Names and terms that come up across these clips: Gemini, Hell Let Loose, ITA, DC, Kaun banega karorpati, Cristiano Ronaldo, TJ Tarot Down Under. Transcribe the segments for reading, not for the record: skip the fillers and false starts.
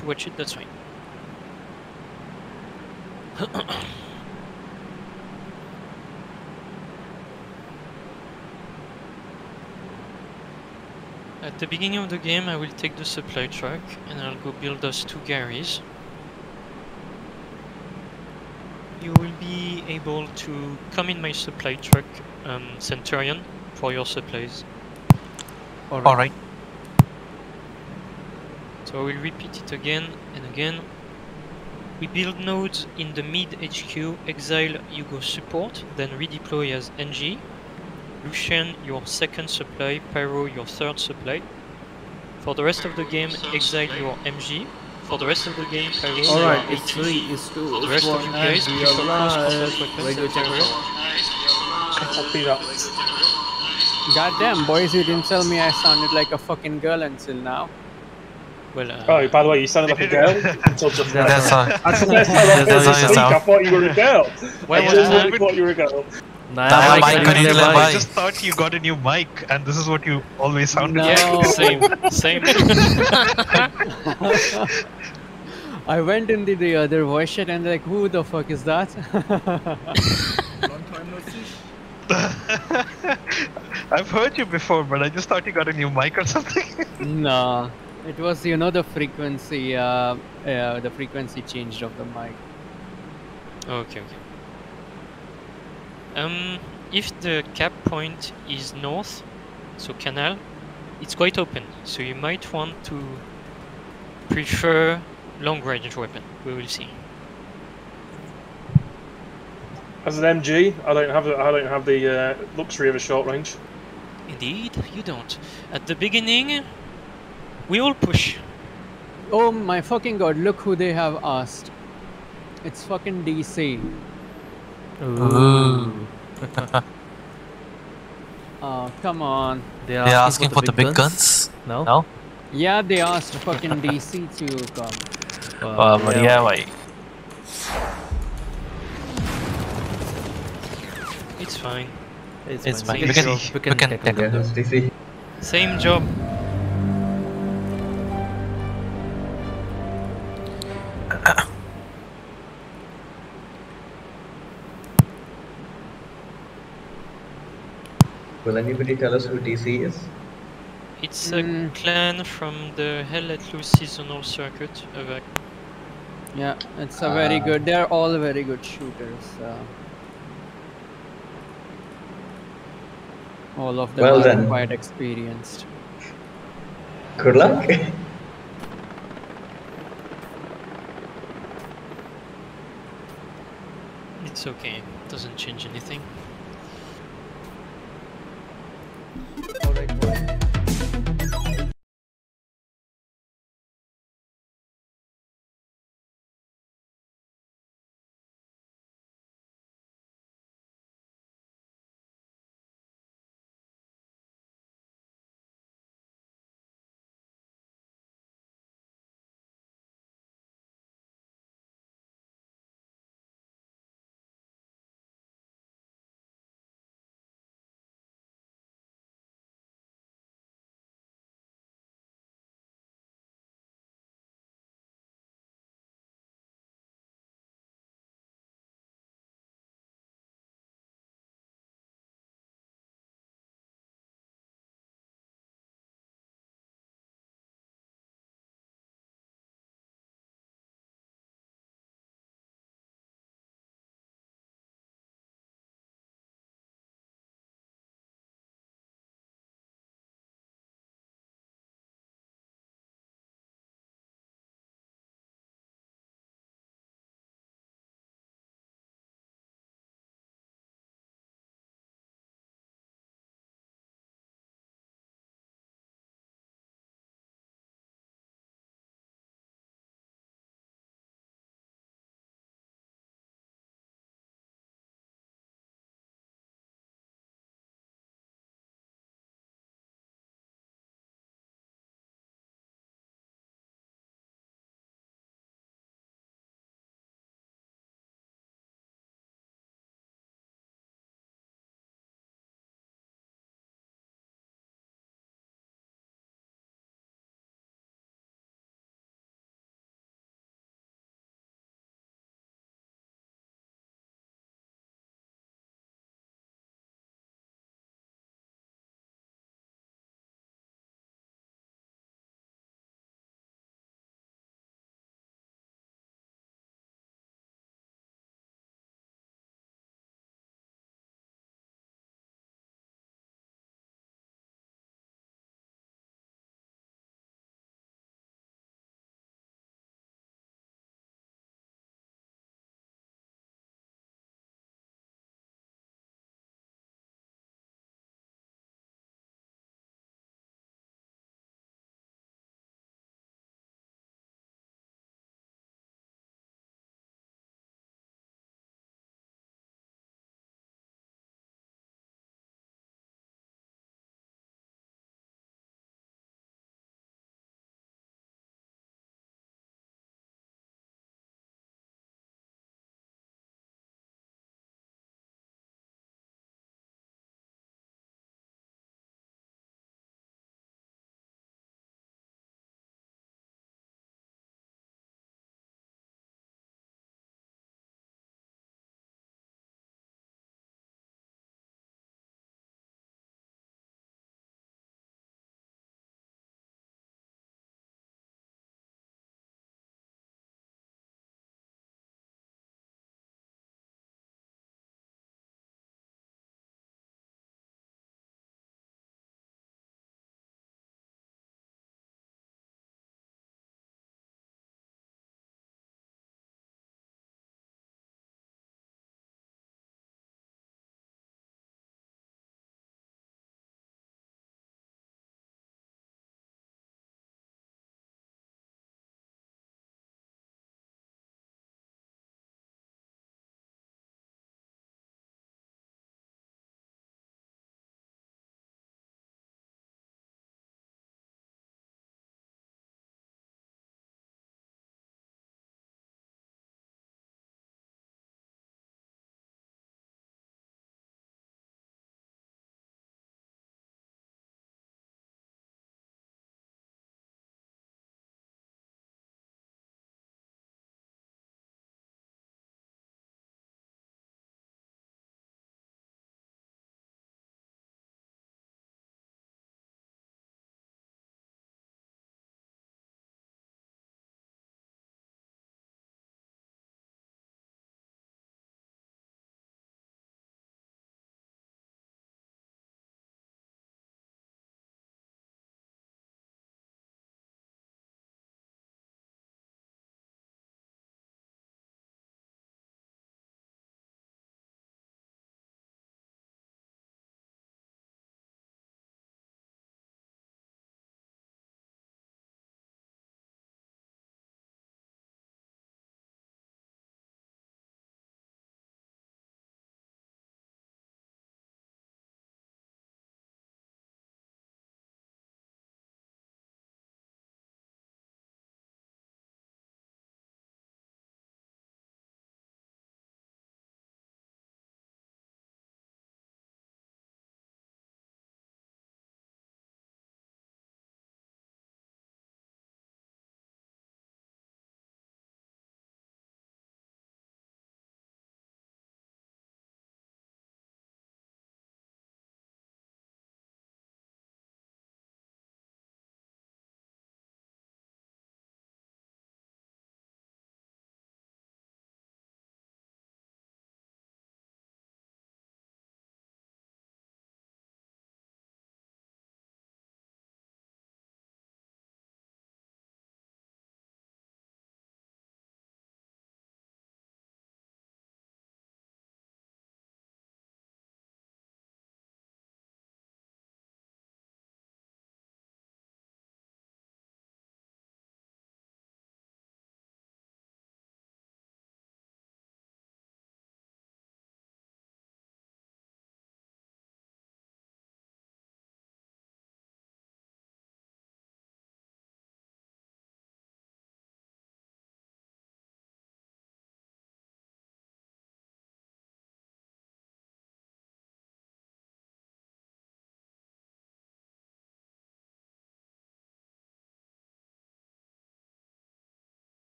towards it, that's fine. At the beginning of the game, I will take the supply truck and I'll go build us two garries. You will be able to come in my supply truck, Centurion, for your supplies. Alright. So I will repeat it again and again. We build nodes in the mid HQ, Exile you go support, then redeploy as NG, Lucian your second supply, Pyro your third supply. For the rest of the game, Exile your MG. For the rest of the game, Pyro. Alright, it's 3, it's 2, it's 1, the rest of you guys, we are live. Goddamn, boys, you didn't tell me I sounded like a fucking girl until now. Well, oh, by the way, you sounded like a girl until just now. That's all. That's the last time I heard you speak. I thought you were a girl. Why was I really thought you were a girl? I just thought you got a new mic, and this is what you always sounded like. Yeah, same. I went in the other voice chat and like, who the fuck is that? Long time no see. I've heard you before, but I just thought you got a new mic or something. Nah. It was, you know, the frequency changed of the mic. Okay. If the cap point is north, so canal, it's quite open. So you might want to prefer long-range weapon. We will see. As an MG, I don't have the luxury of a short range. Indeed, you don't. At the beginning, we all push. Oh my fucking god, look who they have asked. It's fucking DC. Ooh. Oh, come on. They're asking for the big guns? No? Yeah, they asked fucking DC to come. But yeah, wait. It's fine. It's fine. We can tackle this. DC. Same job. Will anybody tell us who DC is? It's a clan from the Hell Let Loose seasonal circuit. Yeah, it's a very good. They're all very good shooters. All of them are quite experienced. Good luck. It's okay. It doesn't change anything.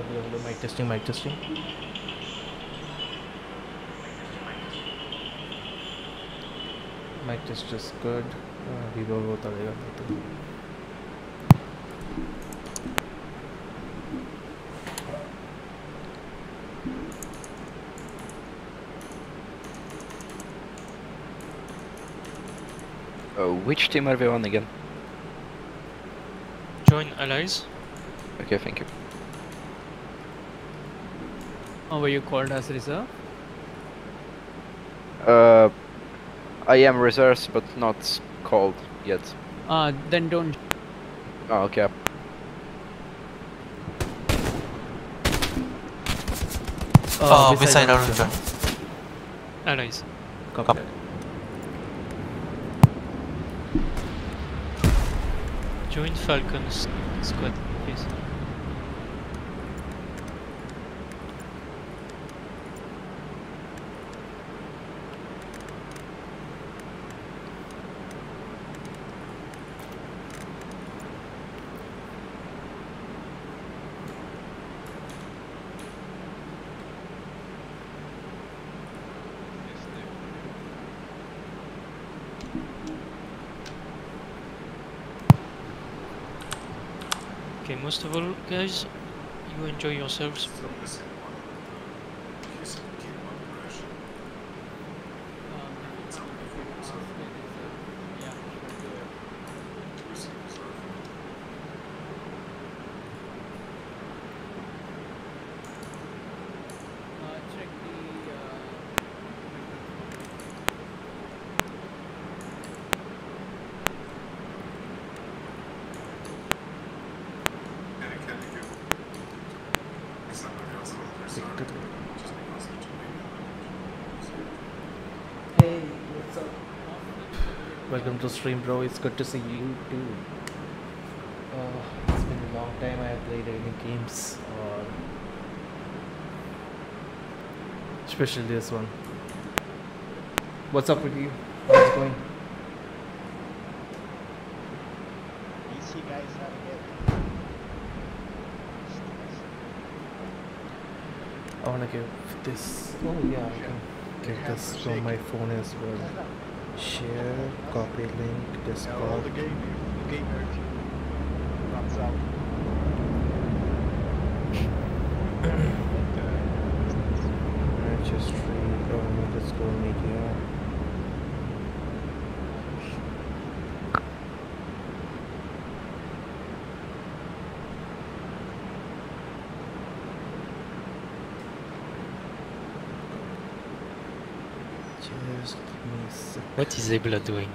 hello, mic testing. Mic test is good. Vivo bota dega to. Oh, which team are we on again? Join allies. Okay, thank you. Oh, were you called as reserve? I am reserves, but not called yet. Then don't. Oh, okay. Oh, beside orange. Allies. Copy. Join Falcon's squad, please. Most of all, guys, you enjoy yourselves. Welcome to stream, bro. It's good to see you too. It's been a long time I have played any games, or especially this one. What's up with you? How's it going? DC guys are here. I wanna give this. Oh yeah, I can get this from my phone as well. Share, copy link, Discord. Yeah, well, the game runs out. Registry, government, Discord, media. What is Abla doing?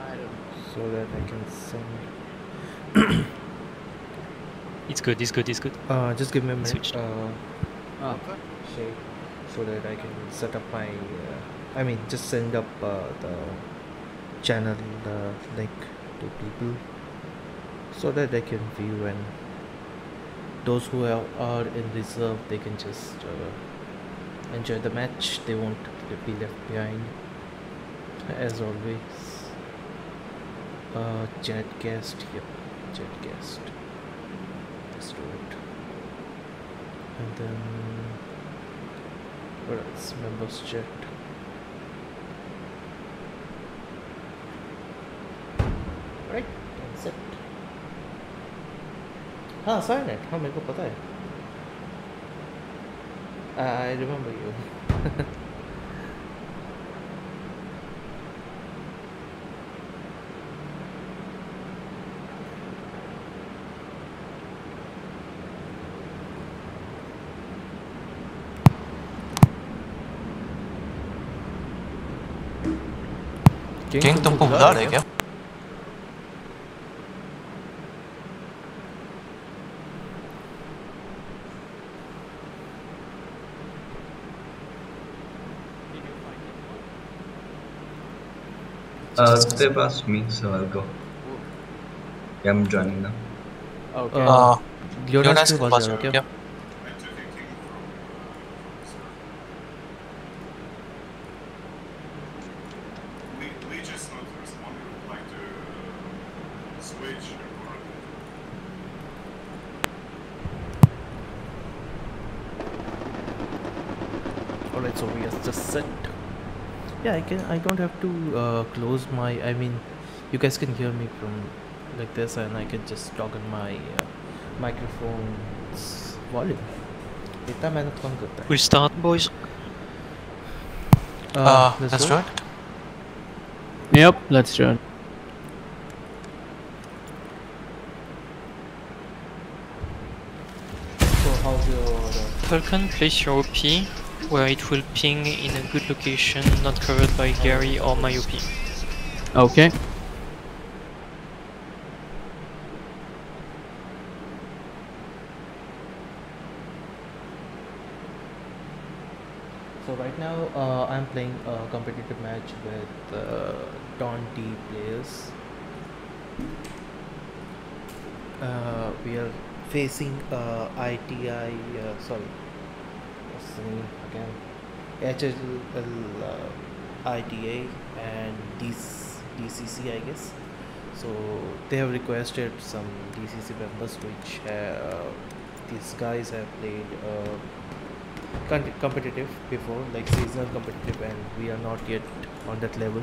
I don't know. So that I can send. It's good. Just give me a minute. So that I can set up my. Just send up the channel link to people, so that they can view, and those who are in reserve, they can just enjoy the match. They won't be left behind. As always, Jetcast, yep, Jetcast. Let's do it. And then, what else? Members Jet. Right, concept. Ah, Signet. How many people know? I remember you. Kingdom populare, yeah. They passed me, so I'll go. Yeah, I'm joining now. Okay. Leonidas was there, okay? Yeah. Alright, so we are just set. Yeah, I don't have to close my, I mean, you guys can hear me from like this, and I can just toggle my microphone's volume. We start, boys. Let's start. Yep, let's start. So how's your Falcon, place your OP where it will ping in a good location not covered by Gary or my OP. Okay. So right now I'm playing a competitive match with Daunty players. We are facing ITA, sorry, what's the name again? HL ITA and DCC, I guess. So they have requested some DCC members, which these guys have played competitive before, like seasonal competitive, and we are not yet on that level.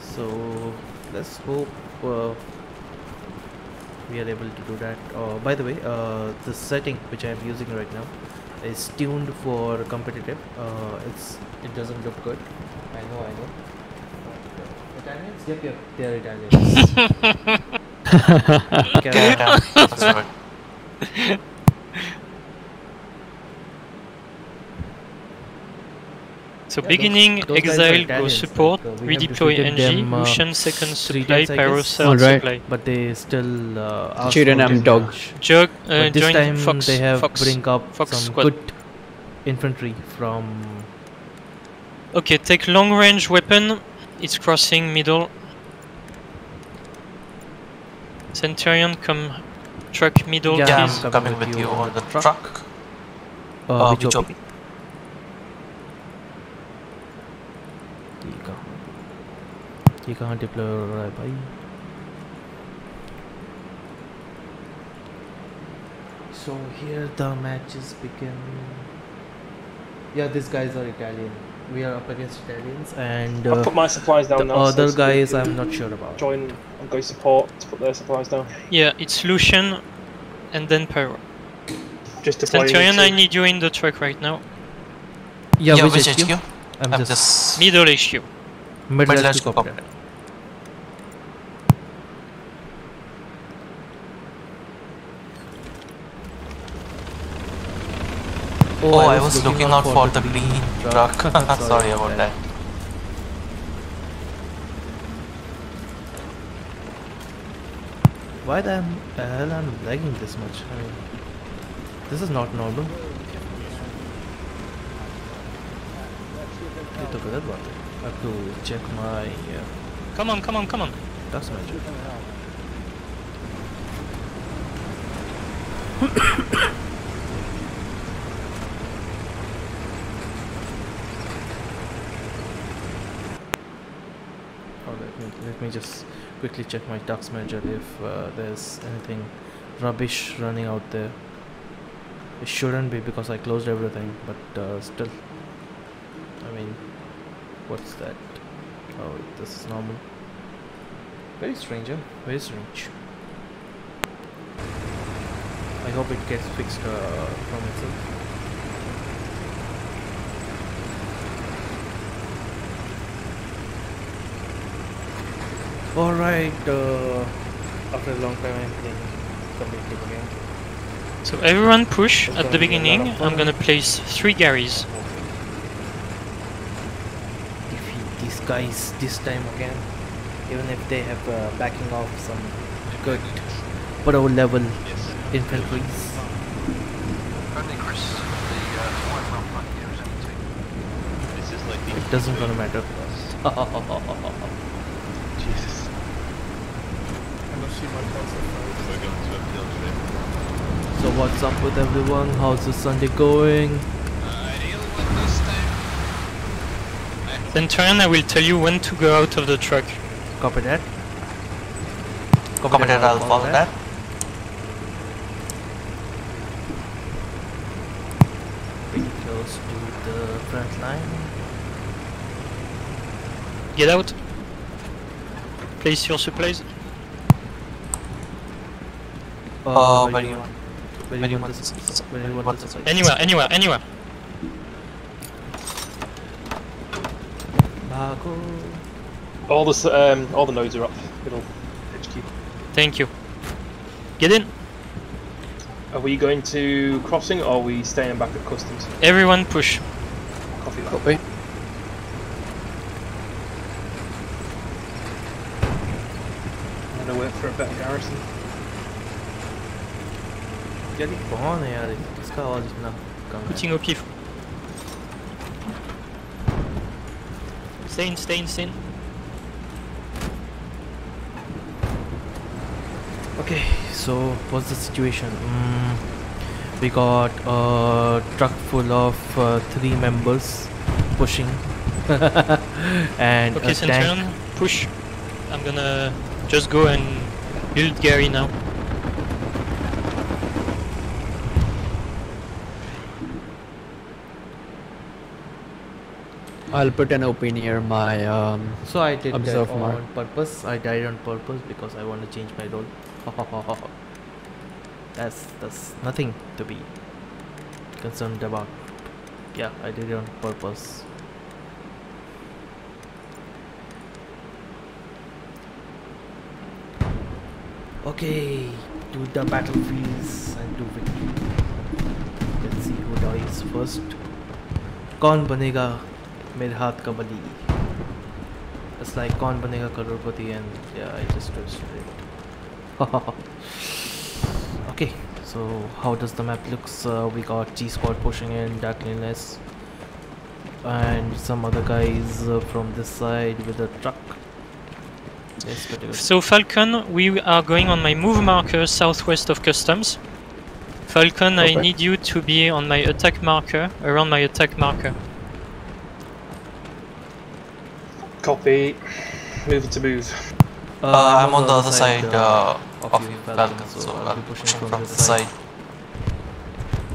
So let's hope we are able to do that. By the way, the setting which I am using right now is tuned for competitive. It doesn't look good, I know, but Italians, yep, they are Italians. Canada. So yeah, beginning, those exile, go support, like, redeploy NG, motion second supply, pyro cell supply. But they still children am dog. But this time Fox, they have bring up some squad. Good infantry from... Okay, take long range weapon, it's crossing middle. Centurion, come truck middle. Yeah, I'm coming with you on the truck. Which OP? ये कहाँ deploy हो रहा है भाई? So here the matches begin. Yeah, these guys are Italian. We are up against Italians, and I put my supplies down. The other guys I'm not sure about. Join and go support to put their supplies down. Yeah, it's Lucian, and then Pyro. Just Centurion, I need you in the truck right now. Yeah, which HQ? I'm just middle HQ. Middle HQ. Oh, I was looking out for the green truck. Sorry about that. Why the hell I'm lagging this much? I mean, this is not normal. I have to check my... Come on. That's my job. Let me just quickly check my task manager if there's anything rubbish running out there. It shouldn't be because I closed everything, but still, I mean, what's that? Oh, this is normal. Very strange, huh? Very strange. I hope it gets fixed from itself. Alright, after a long time I'm playing competitive again. So everyone push at the beginning, I'm gonna place 3 Garys. Defeat these guys this time again, even if they have backing off some good pro level infantry. It doesn't gonna matter. So what's up with everyone? How's the Sunday going? Centurion, I will tell you when to go out of the truck. Copy that. Copy that, I'll follow that. Pretty close to the front line. Get out. Place your supplies. Where do you want? Anywhere. All the nodes are up. It'll HQ. Thank you. Get in. Are we going to crossing or are we staying back at customs? Everyone push. Copy. I'm gonna work for a better garrison. Putting au pif. Stay in. Okay, so what's the situation? We got a truck full of 3 members pushing and okay, Centurion, push. I'm gonna just go and build Gary now. I'll put an OP near my so I did that on purpose. I died on purpose because I want to change my role. That's nothing to be concerned about. Yeah, I did it on purpose. Okay, to the battlefields and to victory. Let's see who dies first. Kaun banega mere haath ka bali. It's like kaun banega karorpati, and yeah, I just twisted it. Okay, so how does the map looks? We got G Squad pushing in, Darkliness, and some other guys from this side with a truck. Yes, so Falcon, we are going on my move marker southwest of customs. Falcon, okay. I need you to be on my attack marker, around my attack marker. Copy. Move. I'm on the other side of Falcon, so I'll be pushing from this side.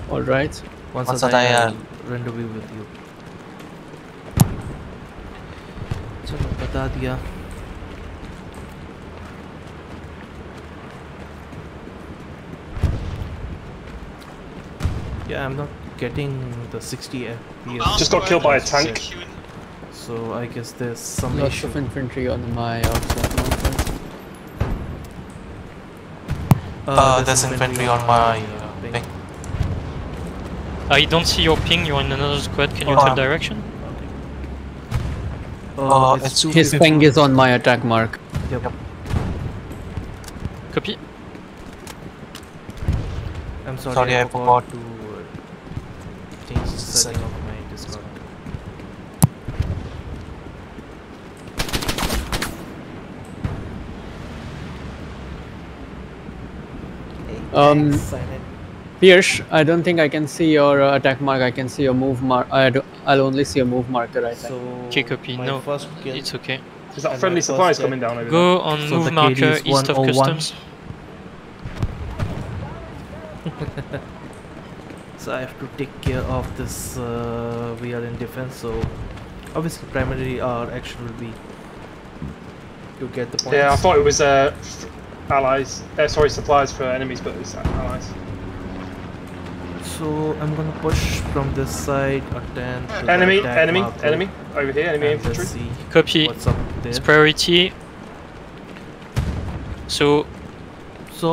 Alright. Once that I render view with you. Chalo, bata diya. Yeah, I'm not getting the 60 FPS. Just got killed by a tank. So I guess there's some lots issue of infantry on my outside mountain. There's infantry on my ping. I don't see your ping, you're in another squad, can you tell direction? His ping is on my attack mark. Yep. Copy. I'm sorry, I forgot to change the setting of my Discord. Pierce, I don't think I can see your attack mark. I can see your move mark. I'll only see a move marker right now. So okay, copy. No, it's okay. Is that friendly supplies coming down over there? Go on move marker east of customs. So I have to take care of this. We are in defense, so obviously primarily our action will be to get the points. Yeah, I thought it was allies, sorry, supplies for enemies, but it's allies. So I'm gonna push from this side. Enemy over here, enemy infantry. Copy. What's up there? It's priority. So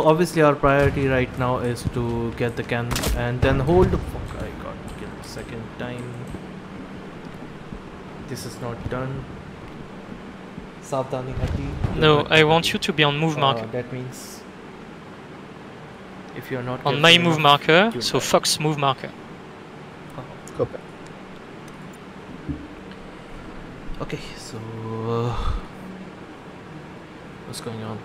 obviously our priority right now is to get the cannon and then hold. Fuck! I got killed second time. This is not done. No, I want you to be on move marker. That means if you're not on my move marker, so Fox move marker. Copy. Okay, so what's going on?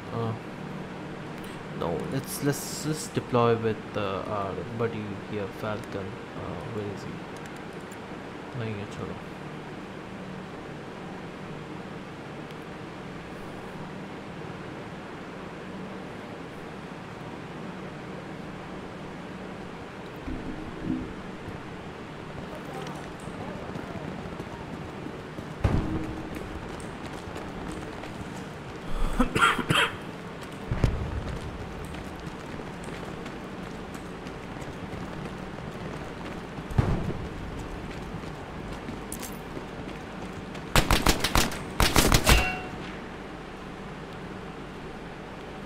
No, let's deploy with our buddy here, Falcon. Where is he?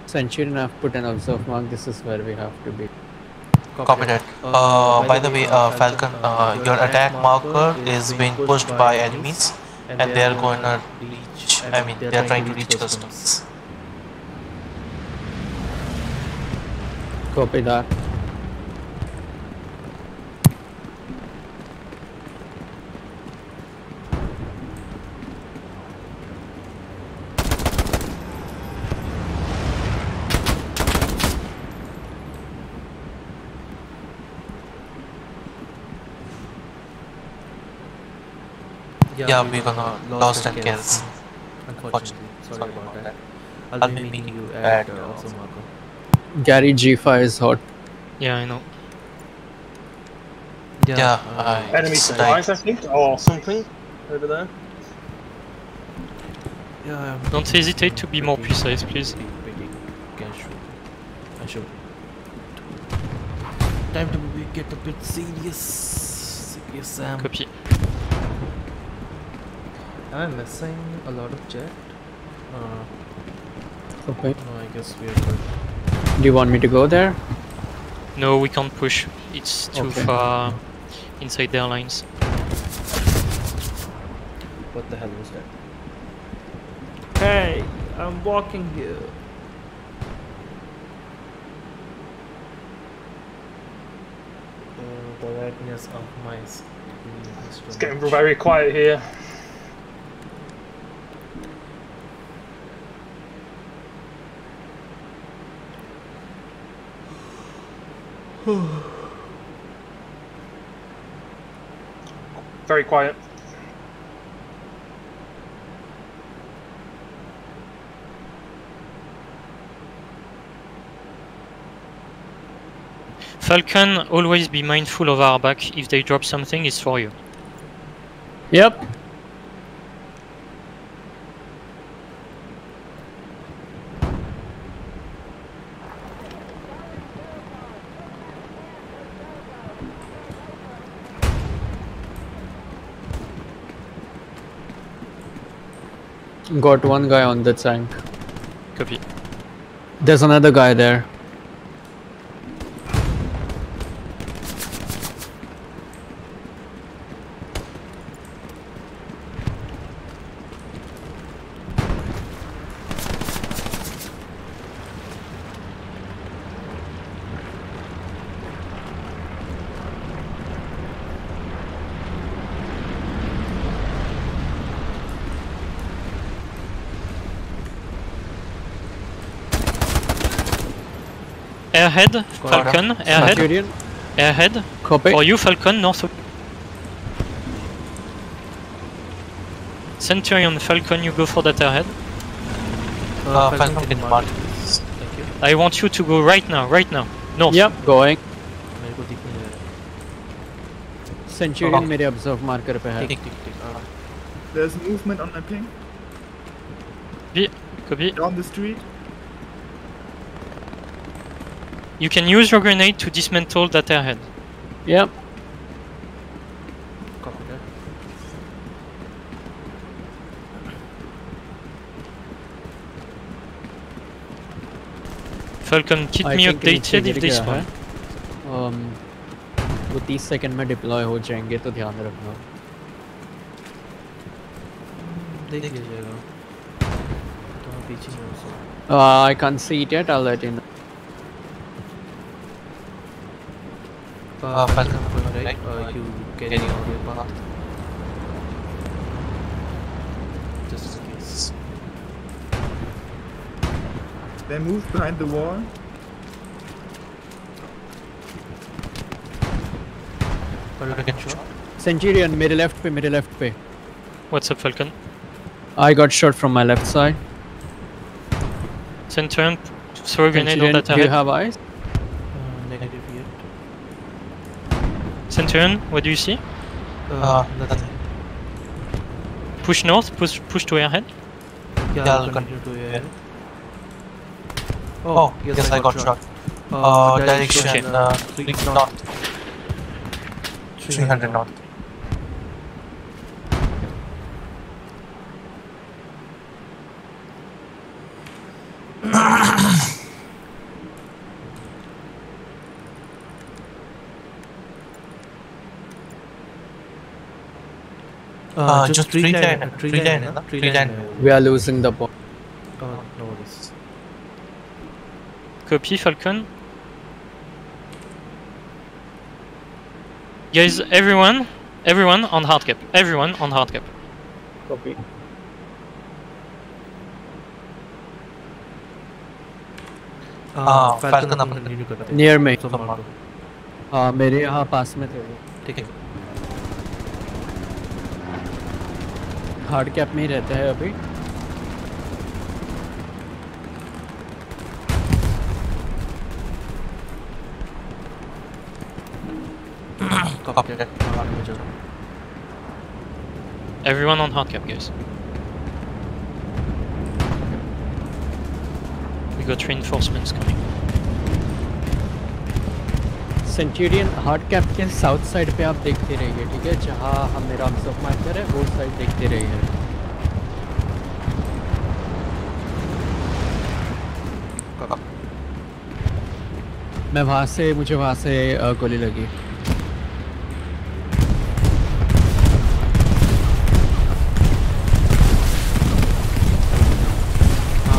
Centurion, I've put an observe mark. This is where we have to be. Copy that. By the way, Falcon, your attack marker is being pushed by enemies, and they are going to reach. I mean, they are trying to reach customs. Copy that. Yeah, we're gonna lost and kills. Unfortunately. Sorry about that. I'll be meeting you at also Marco. Gary G5 is hot. Yeah, I know. Yeah, enemy supplies, I think, or something over there. Yeah. Don't hesitate to be more precise, please. I should. Time to get a bit serious. Serious Sam. Copy. I'm missing a lot of jet. Okay. No, I guess we are good. Do you want me to go there? No, we can't push. It's too far inside their lines. What the hell was that? Hey, I'm walking here. The brightness of my screen. It's getting very quiet here. Very quiet. Falcon, always be mindful of our back. If they drop something, it's for you. Yep. Got one guy on the tank. Copy. There's another guy there. Airhead, Falcon, airhead, airhead. Copy. Or you, Falcon, north. Centurion, Falcon, you go for that airhead. Falcon, thank you. I want you to go right now. North. Yep, going. Centurion, my observe marker. There's movement on my ping. Copy. Down the street. You can use your grenade to dismantle that airhead. Yep. Copy that. Falcon, keep me updated if they spawn. वो 30 second में deploy हो जाएंगे तो ध्यान रखना. देख लीजिएगा. तो पीछे हो सकता है. I can't see it yet. I'll let you know. Falcon, right? You carry on your path. Just in case. They move behind the wall. Centurion, middle left, middle left. What's up, Falcon? I got shot from my left side. Centurion, throw a grenade on that target. Do you have eyes? Centurion, what do you see? Nothing. Push north, push to airhead. Yeah, I'll continue to airhead. Oh, yes, I got shot. Direction north. 300 north. Just 310. We are losing the ball. No worries. Copy, Falcon. Guys, everyone on hard cap. Everyone on hard cap. Copy. Falcon near me. मेरे यहाँ पास में थे. ठीक है. Hard cap में ही रहता है अभी. Everyone on hard cap, guys. We got reinforcements coming. Centurion hard cap के साउथ साइड पे आप देखते रहिए, ठीक है? जहाँ हम मेरा ऑब्जर्व मार्कर है वो साइड देखते रहिए. मैं वहाँ से मुझे गोली लगी.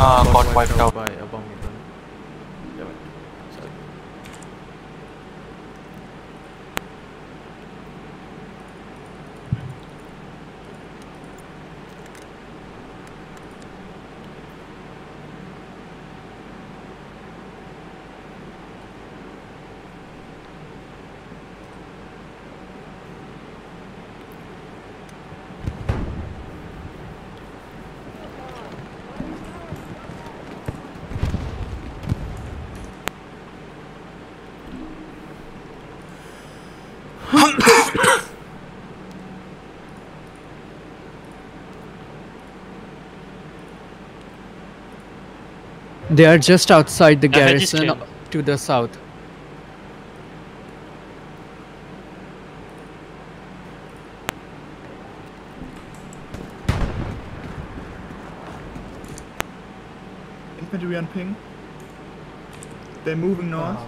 Ah, got wiped out by a bomb. They are just outside the garrison to the south. Infantry on ping. They're moving north.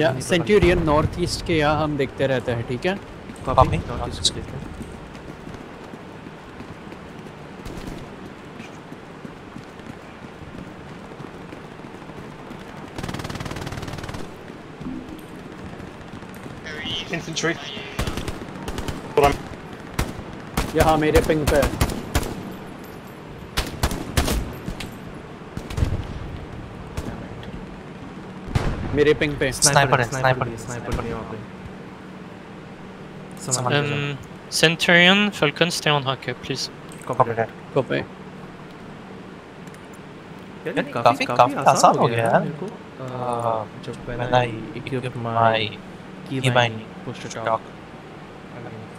Yeah, Centurion northeast के यहाँ हम देखते रहते हैं, ठीक है? Copy. Northeast देखते हैं. Infantry. यहाँ मेरे पिंग पे. मेरे पिंग पे स्नाइपर है वहाँ पे. Centurion, Falcon, stay on hacker, please. Copy. काफी आसान हो गया है. Just when I equip my keybinding push to talk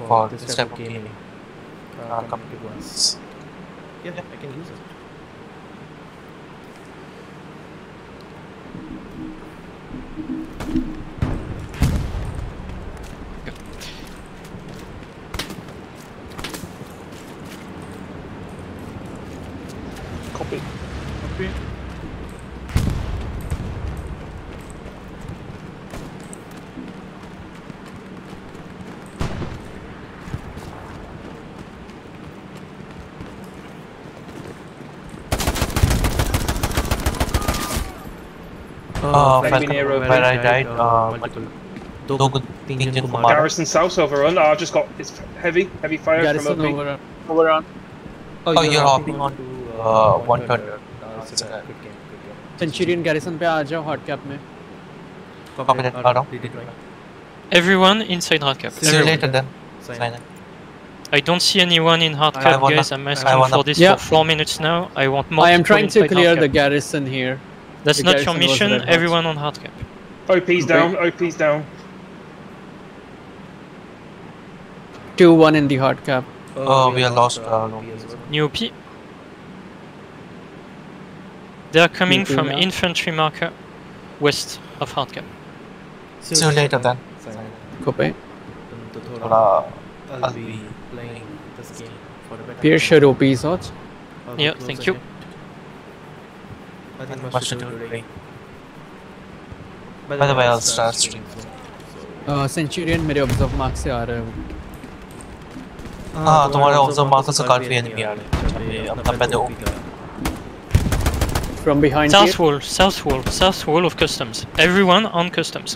for this type of game, competitive ones. Yeah, I can use it. Where I died, Garrison South overrun. I just got it's heavy fire Garrison from OP. Overrun. Oh, you're hopping on to 100. Centurion Garrison पे आ जाओ hard cap में. Copy that. आ रहा हूँ. Everyone inside hard cap. Related them. I don't see anyone in hard cap, guys. I'm asking for this for 4 minutes now. I want more. I am trying to clear the garrison here. That's not your mission, everyone on hard cap. OP's down, OP's down. 2-1 in the hard cap. Oh, we are lost. New OP. They are coming from infantry marker west of hard cap. So later then. Copy. I'll be playing this game for a better. Pierre showed OP's odds. Yeah, thank you. I think much to do today. By the way, I'll start streaming. Centurion, मेरे observe mark से आ रहे हो. हाँ, तुम्हारे observe mark से काफी enemy आ रहे हैं. अब मैं तो from behind. South wall, south wall, south wall of customs. Everyone on customs.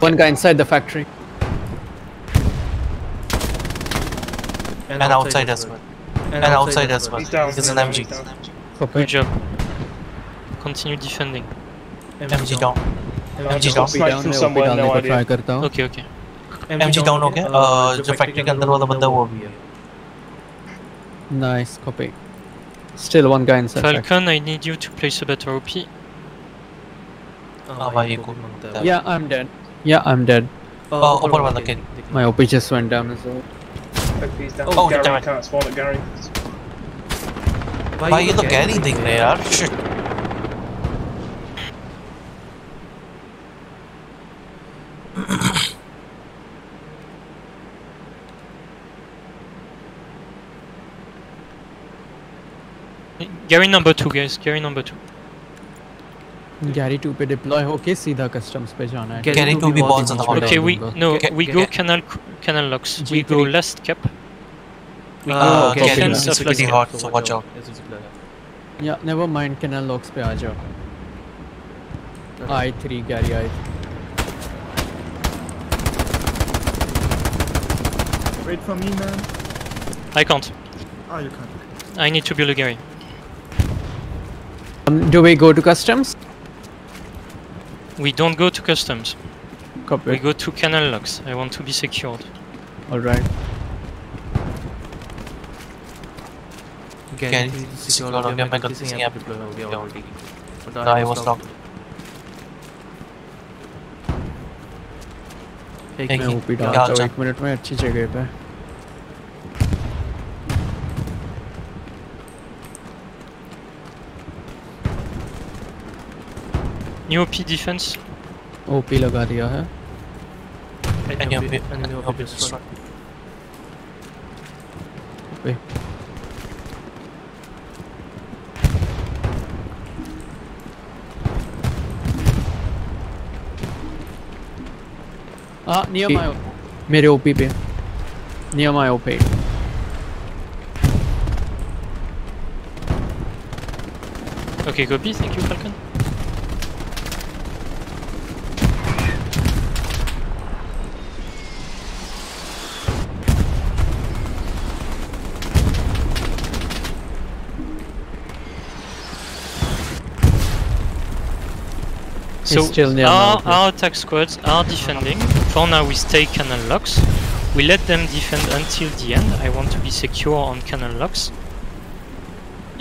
One guy inside the factory. And outside as well. And outside as well. It's an MG. Good job. Continue defending. MG down. MG down. MG down. Okay, okay. MG down, okay. The factory के अंदर वाला बंदा वो भी है. Nice, copy. Still one guy inside. Falcon, I need you to place a better OP. Yeah, I'm dead. Yeah, I'm dead. Oh, upper one again. My OP just went down as well. Oh, Gary can't spawn at Gary. Why you look anything there? Shit. Gary number 2 guys, Gary number 2. Gary 2 पे deploy होके सीधा customs पे जाना है. Gary 2 भी balls on the water. Okay, we go canal locks. We go last cap. We go cans of last cap. So watch out. Yeah, never mind. Canal locks पे आ जाओ. I3 Gary I. Wait for me, man. I can't. Ah, you can't. I need to build a Gary. Do we go to customs? We don't go to customs. Copy. We go to canal locks. I want to be secured. Alright. Okay, I was locked. एक minute में अच्छी जगह पे. New OP defense. OP लगा दिया है. Ah, near my OP. मेरे OP पे. Near my OP. Okay, copy. Thank you, Falcon. So our attack squads are defending. For now we stay canal locks. We let them defend until the end. I want to be secure on canal locks.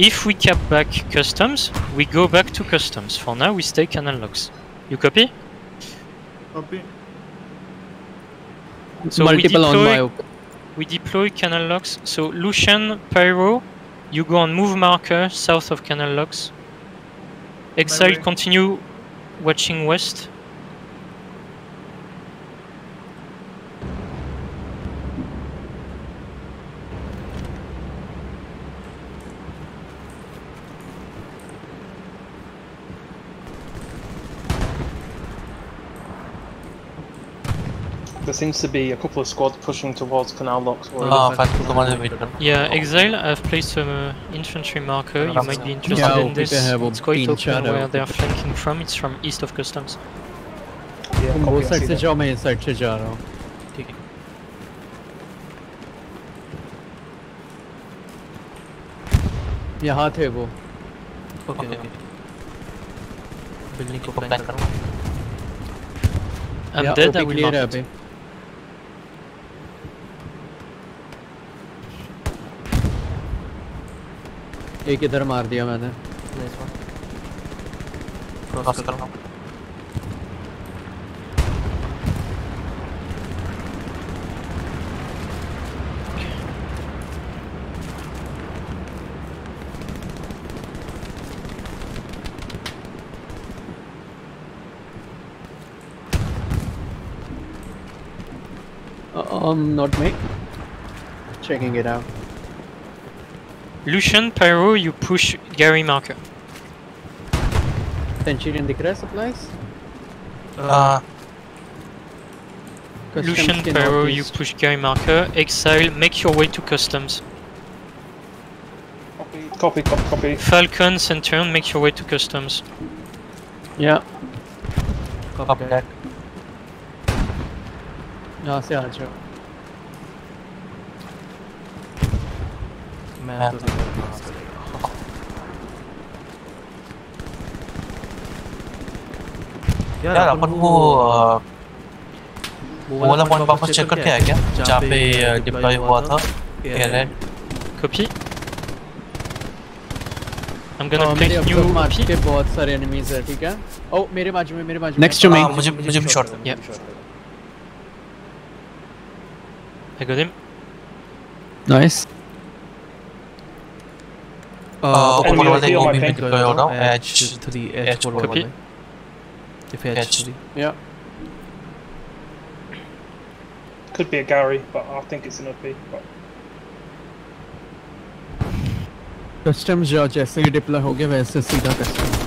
If we cap back customs, we go back to customs. For now we stay canal locks. You copy? Copy. So we deploy canal locks. So Lucian, Pyro, you go on move marker south of canal locks. Exile, continue watching west. There seems to be a couple of squads pushing towards canal locks. Yeah, Exile, I've placed some infantry marker. You might be interested in this. It's quite open where they are flanking from. It's from east of customs. Yeah, I'm going to go inside to Jaro. Yeah, they are. Okay, okay. Building ko plan karo. I'm dead, I will not. एक इधर मार दिया मैंने. Cross कर रहा हूँ। Not me. Checking it out. Lucian, Pyro, you push Gary marker. Tension in the grass supplies? Lucian, Pyro, you push Gary marker. Exile, make your way to customs. Copy, copy, copy. Falcon, Centurion, make your way to customs. Yeah. Copy that. No, see how it's true. Man. यार अपन को वाला point वापस check करके आया क्या जहाँ पे deploy हुआ था airline copy. I'm gonna place new march के बहुत सारे एनिमीज हैं ठीक है। ओ मेरे मार्च में नेक्स्ट टू मी मुझे शॉट या I got him nice open the one movement to go now H3 H411 if H3 yeah could be a Gary but I think it's an OP but customs jo jaise hi deploy ho gaya waise seedha customs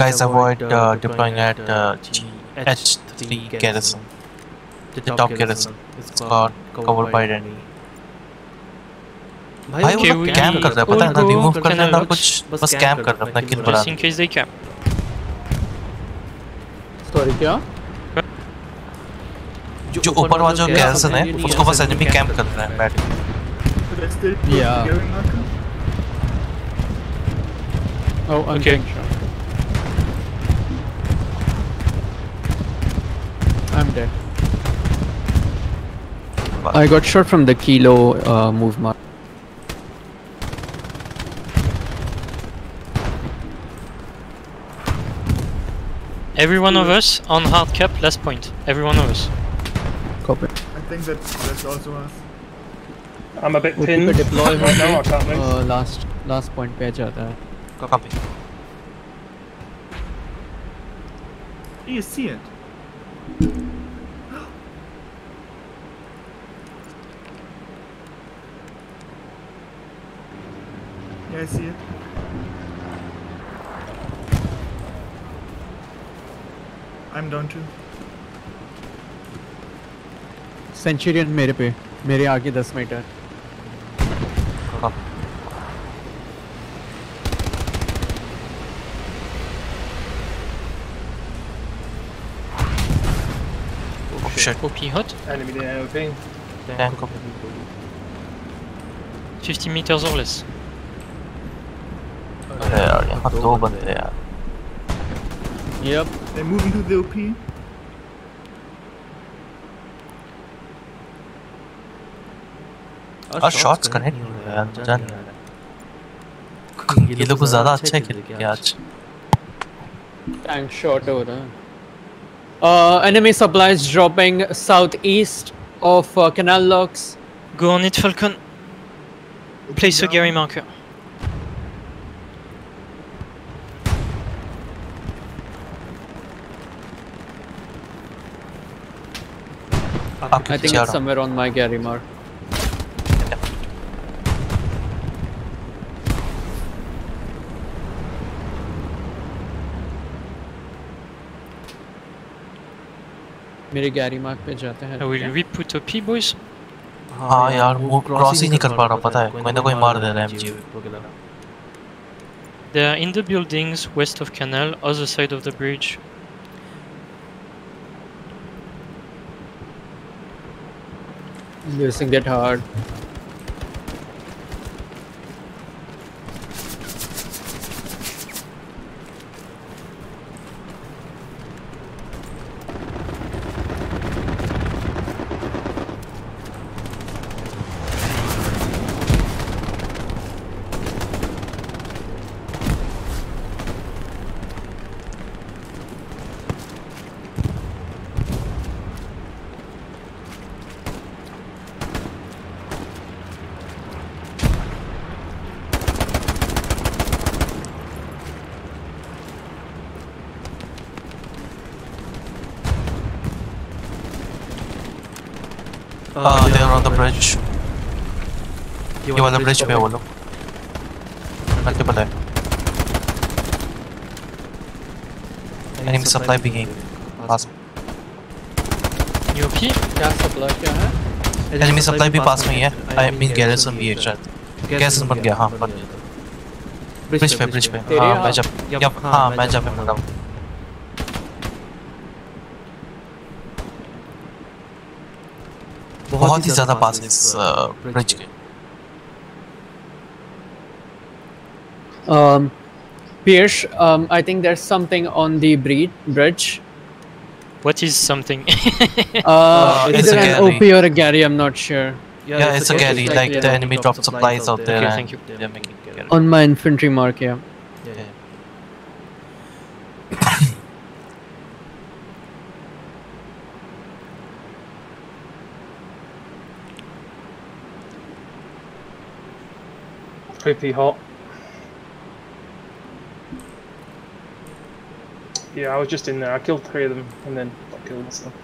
guys avoid deploying at H3 garrison. The top garrison. It's got covered by enemy. भाई वो camp कर रहा है पता है ना remove करने वाला कुछ बस कैंप कर रहा है अपना किल बढ़ा। Just in case they camp. Sorry क्या? जो ऊपर वाला जो garrison है उसको बस enemy camp कर रहा है बैठ। Yeah. Oh, I'm okay. Getting shot. I'm dead. Wow. I got shot from the kilo move mark. Every one of us on hard cap, last point. Every one of us. Copy. I think that's also us. I'm a bit pinned right now, I can't move. Last point pe jata hai. Copy. Do you see it? Yeah, I see it. I'm down too. Centurion मेरे पे, मेरे आगे 10 metre. Copy hot. Enemy there, okay. Damn, copy. 50 meters or less. There. Yep. They're moving to the OP. Our shots connect. I'm done. ये लोग ज़्यादा अच्छे खेल के आज. Tank shot हो रहा है. Enemy supplies dropping southeast of Canal Locks. Go on it, Falcon. Place a Gary marker. I think it's somewhere on my Gary mark. मेरे गैरी मार्क पे जाते हैं। Will we put a P boys? हाँ यार वो cross ही नहीं कर पा रहा पता है। कोई ना कोई मार दे रहा है MG वगैरह। They are in the buildings west of canal, other side of the bridge. Losing that hard. They are on the bridge. ये वाला ब्रिज पे है वो लोग, मुझे पता है। एनिमी सप्लाई भी गई पास में। यूपी क्या सप्लाई क्या है? एनिमी सप्लाई भी पास में ही है। आई मीन गैरेसन भी है शायद। गैरेसन बन गया, हाँ बन गया। ब्रिज पे हाँ मैं जब पे मिल रहा हूँ। बहुत ही ज़्यादा पास है इस ब्रिज के। Pierce, I think there's something on the bridge. What is something? Either an OP or a galley, I'm not sure. Yeah, it's a galley, like the enemy dropped supplies out there. Okay, thank you. They're making galley. On my infantry mark, yeah. Yeah. Pretty hot. Yeah, I was just in there. I killed 3 of them and then got killed myself.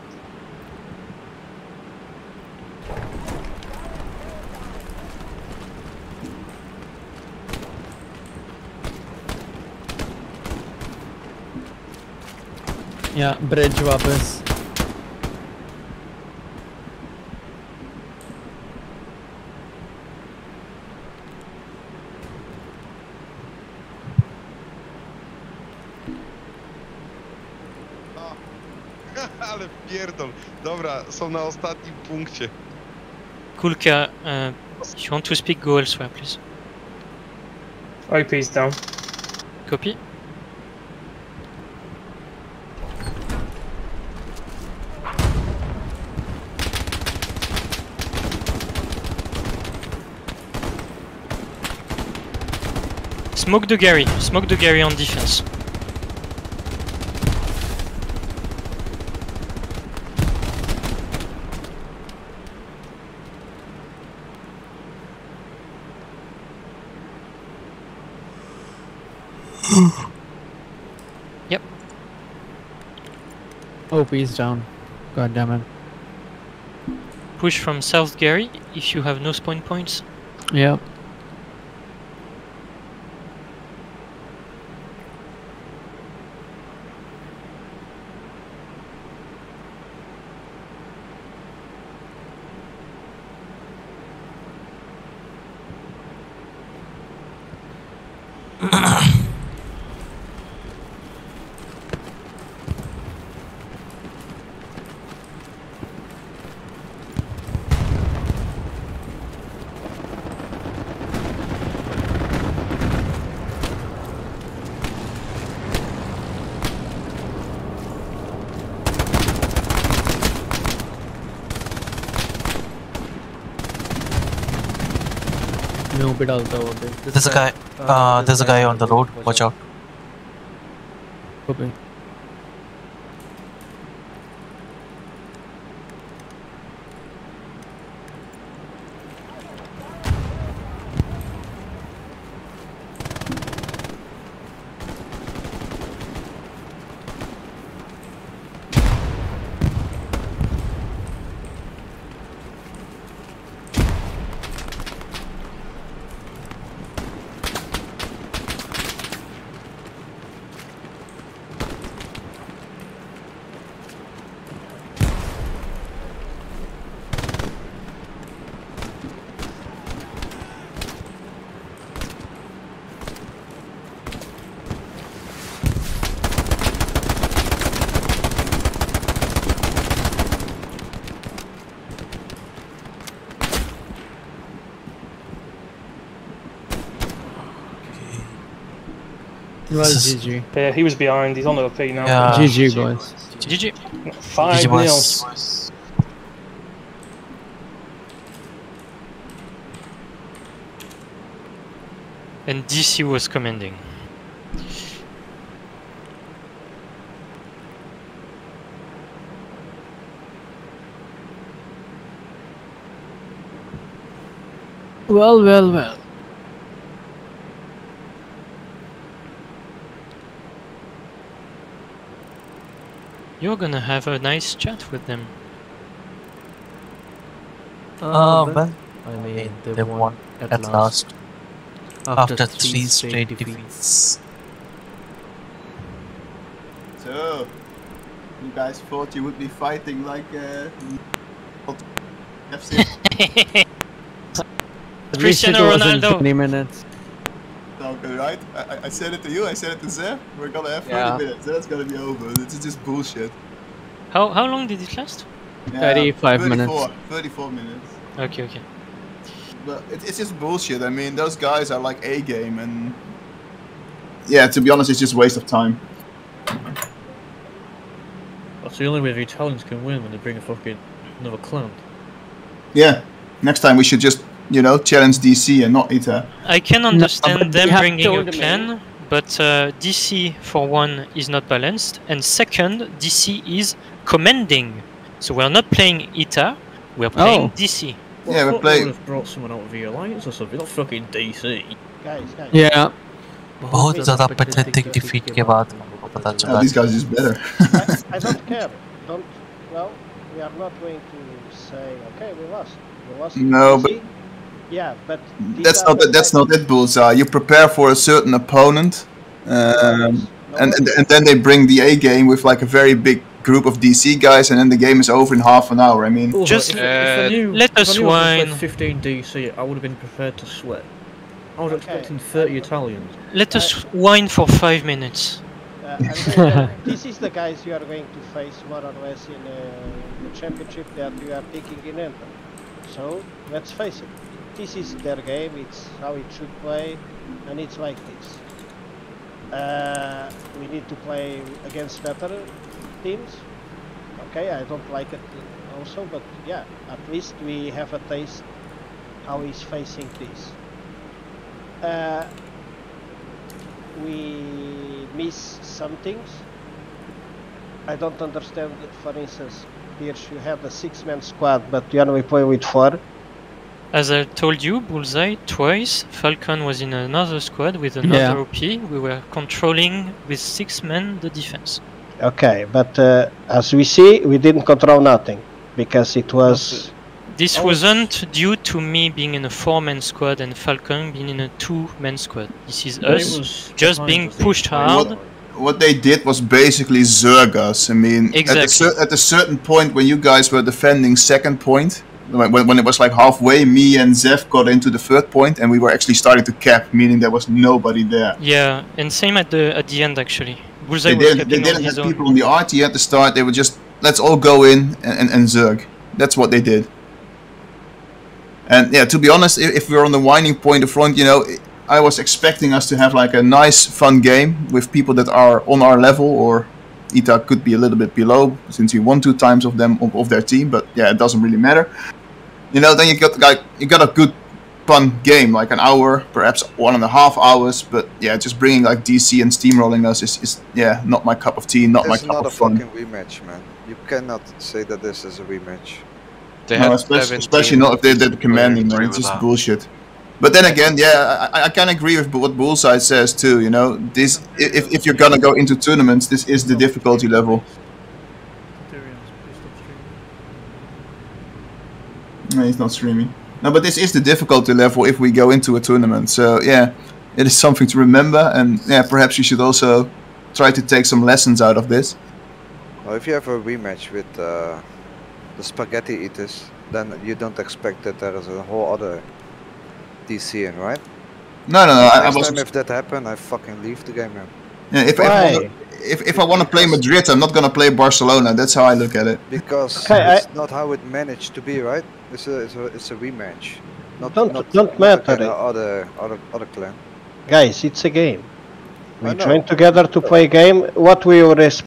Yeah, bridge वापस. Ale pierdol. Dobra, są na ostatnim punkcie. Kulka, if you want to speak, go elsewhere, please. IP is down. Copy. Smoke the Gary. Smoke the Gary on defense. Yep. OP is down. God damn it. Push from South Gary if you have no spawn points. Yep. There's a guy on the road. Watch out. Okay. GG. Yeah, he was behind. He's on the OP now. Yeah. GG boys. GG. 5-0. And DC was commanding. Well, well, well. You're gonna have a nice chat with them. They won at last after three straight defeats. So, you guys thought you would be fighting like FC. Cristiano Ronaldo. 20 minutes. Okay, right? I said it to you, I said it to Zef. We're gonna have 30 minutes. That's gonna be over. This is just bullshit. How long did it last? Yeah, 34 minutes. Okay, okay. But it's just bullshit. I mean, those guys are like A game, and yeah, to be honest, it's just a waste of time. That's the only way the Italians can win, when they bring a fucking another clown. Yeah. Next time we should just, you know, challenge DC and not ITA. I can understand them bringing a clan, but DC, for one, is not balanced, and second, DC is commanding. So we're not playing ITA, we're playing DC. Well, yeah, we're playing. Would have brought someone out of the alliance or something. Not fucking DC. Guys. Yeah. Both of that pathetic defeat gave out. These guys is better. I don't care. Don't. Well, we are not going to say, okay, we lost. We lost. No, DC. But. Yeah, but that's not it. That's not it, Bullseye. You prepare for a certain opponent, and then they bring the A game with like a very big group of DC guys, and then the game is over in half an hour. I mean, just let us win. 15 DC. I would have been prepared to sweat. I was expecting 30 Italians. Let us whine for 5 minutes. This is the guys you are going to face more or less in the championship that you are taking in Anthem. So let's face it. This is their game, it's how it should play, and it's like this. We need to play against better teams. Okay, I don't like it also, but yeah, at least we have a taste how he's facing this. We miss some things. I don't understand, for instance, Pierce, you have a 6-man squad, but you only play with 4. As I told you, Bullseye, twice, Falcon was in another squad with another OP. We were controlling with 6 men the defense. Okay, but as we see, we didn't control nothing, because it was... This wasn't due to me being in a 4-man squad and Falcon being in a 2-man squad. This is us just being pushed hard. What they did was basically zerg us. I mean, exactly. At a certain point when you guys were defending second point, when it was like halfway, me and Zef got into the third point, and we were actually starting to cap, meaning there was nobody there. Yeah, and same at the end actually. Bullseye they didn't have people on the RT at the start. They were just, let's all go in and zerg. That's what they did. And yeah, to be honest, if we're on the winding point of front, you know, I was expecting us to have like a nice, fun game with people that are on our level, or ITA could be a little bit below, since we won 2 times of them of their team. But yeah, it doesn't really matter. You know, then you got like you got a good fun game, like an hour, perhaps 1.5 hours. But yeah, just bringing like DC and steamrolling us is yeah, not my cup of tea, not my cup of fun. It's not a fucking rematch, man. You cannot say that this is a rematch. No, especially not if they're the commanding. Man, it's just bullshit. But then again, yeah, I can agree with what Bullseye says too. You know, this if you're gonna go into tournaments, this is the difficulty level. No, he's not streaming. No, but this is the difficulty level if we go into a tournament. So yeah, it is something to remember, and yeah, perhaps you should also try to take some lessons out of this. Well, if you have a rematch with the spaghetti eaters, then you don't expect that there is a whole other DC in, right? No. Next time if that happens, I fucking leave the game, man. Yeah, if I want to play Madrid, I'm not gonna play Barcelona. That's how I look at it. Because it's not how it managed to be, right? It's a rematch. Not matter. Other clan. Guys, it's a game. We join together to play a game. What we were